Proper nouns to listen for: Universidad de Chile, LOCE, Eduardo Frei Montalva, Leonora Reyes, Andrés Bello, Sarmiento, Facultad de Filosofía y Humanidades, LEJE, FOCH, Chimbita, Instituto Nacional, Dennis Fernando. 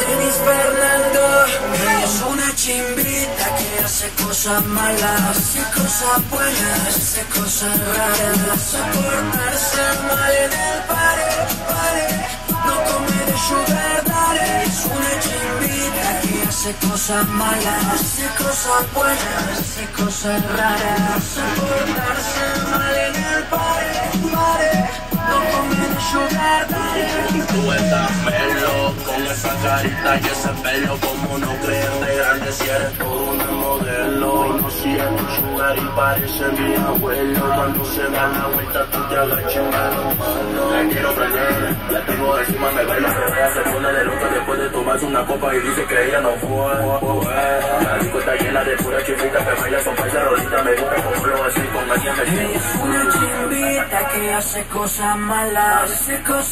Dennis Fernando, es una chimbita que hace cosas malas, hace cosas buenas, hace cosas raras. Soportarse mal en el pare, no come de sugar daddy. Es una chimbita que hace cosas malas, hace cosas buenas, hace cosas raras. Soportarse mal en el pare, no come de sugar daddy. Tú estás melo con esa carita y ese pelo, como no creerte grande si eres todo una modelo. Y no si es tu sugar y parece mi abuelo. Cuando se da la vuelta tú te agachas malo. La quiero prender, la tengo encima, me baila, me vea, se pone de loca después de tomarse una copa y dice que ella no fue. La disco está llena de pura chimbita que baila con paisa rolita, me gusta con flow así, con alguien me siento. Es una chimbita que hace cosas malas, hace cosas